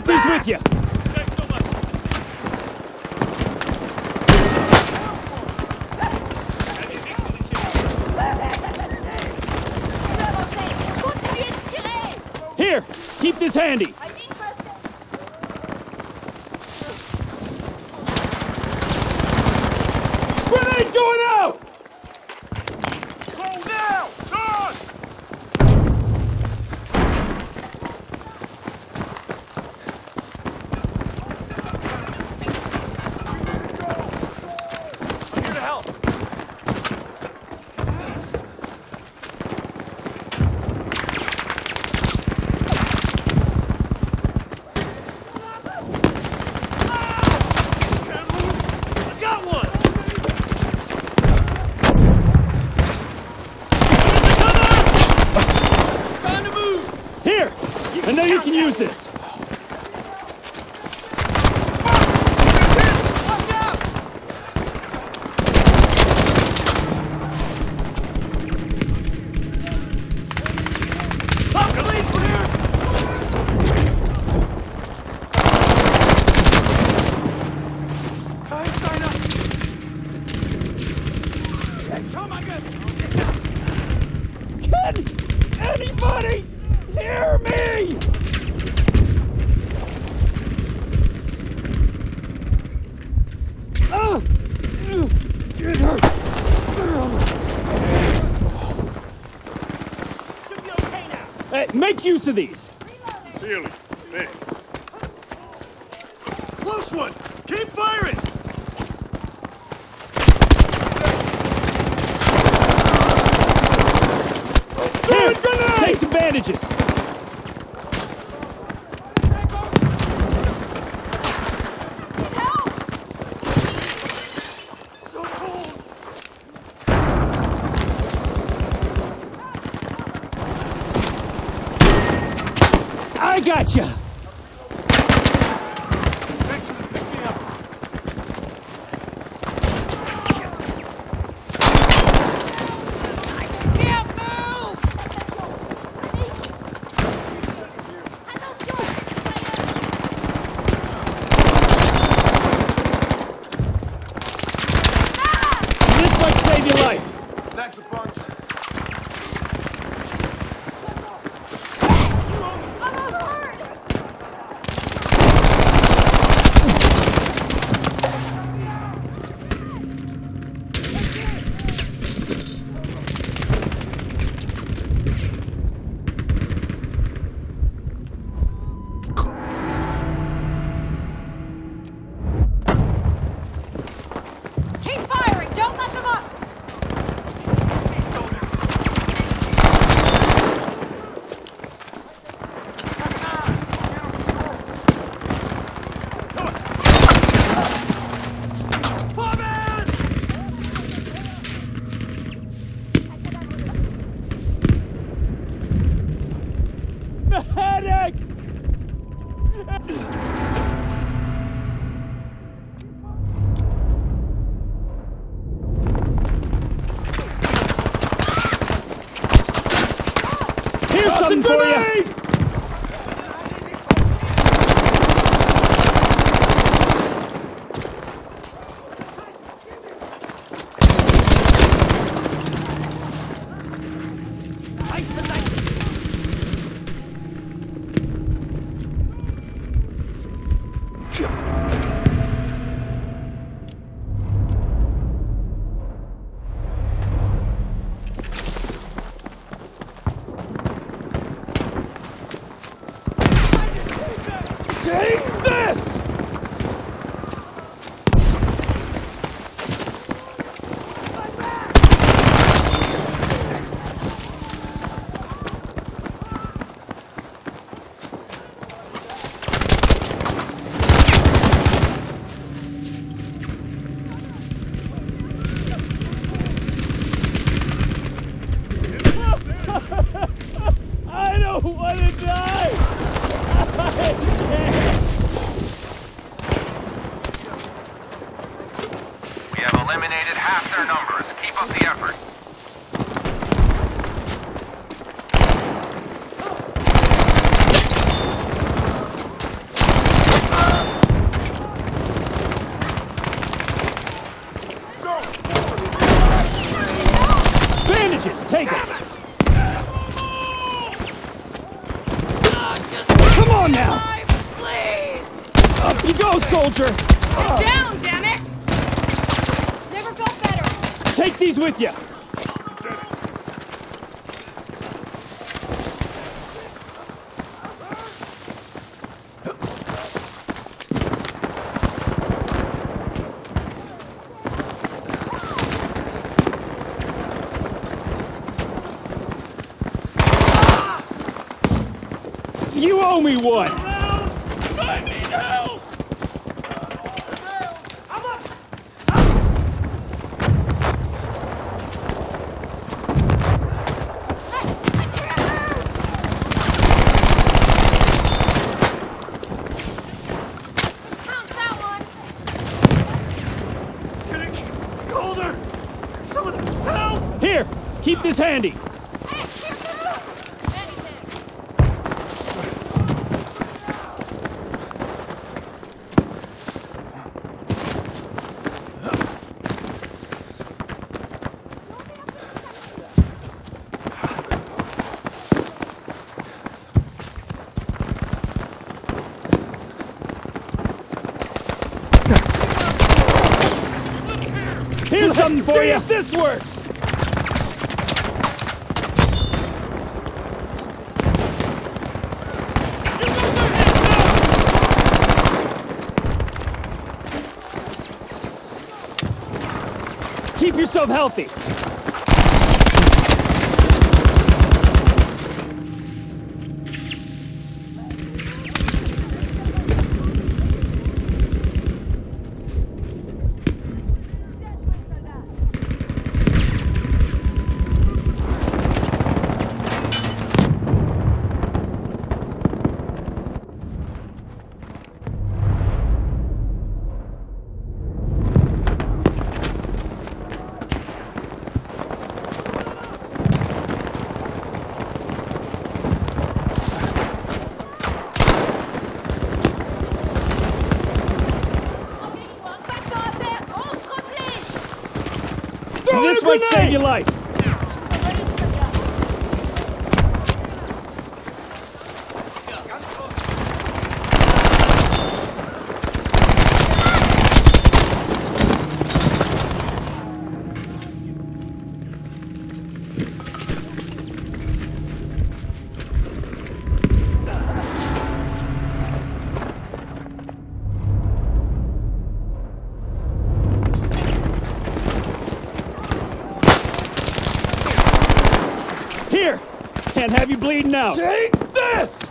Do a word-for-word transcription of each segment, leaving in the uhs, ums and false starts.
Take these with you. Thanks so much. Here, keep this handy. Grenade going out! I know you can use this! It hurts! Should be okay now! Hey, make use of these! Sincerely, man. Close one! Keep firing! Here, take some bandages! I gotcha! Thanks for the pick me up. I can't move! This might save your life! Thanks a bunch. Here's something for you! Take this! I don't want to die! We have eliminated half their numbers. Keep up the effort. on now! Alive, please! Up you go, soldier! Get down, damn it! Never felt better! Take these with you! You owe me one! I need help! I'm up! Count that one! Getting colder! Someone help! Here! Keep this handy! Here's something for you! See if this works! Keep yourself healthy! This might save your life! Here! Can't have you bleeding out! Take this!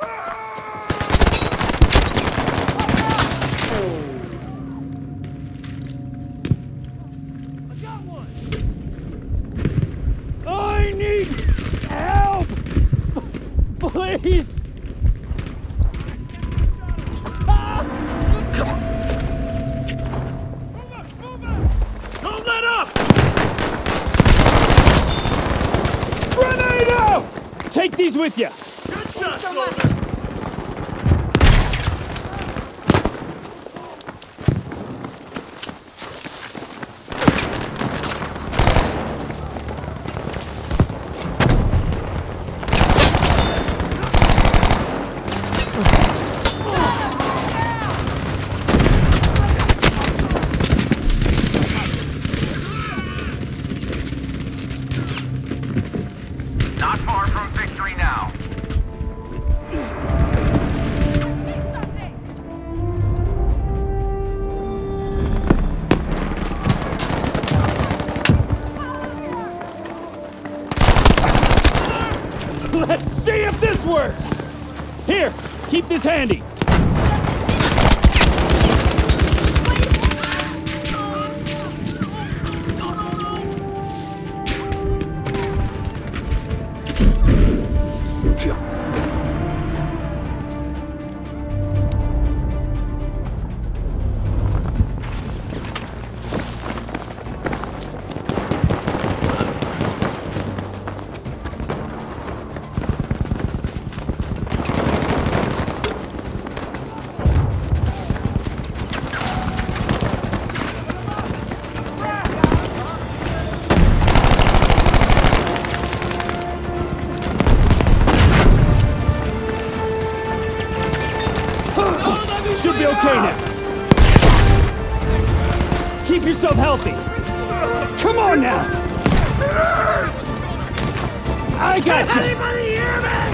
I got one! I need help! Please! Take these with you! Good shot, soldier! Let's see if this works! Here, keep this handy! should be okay now. Keep yourself healthy. Come on now. I got you. Anybody hear me?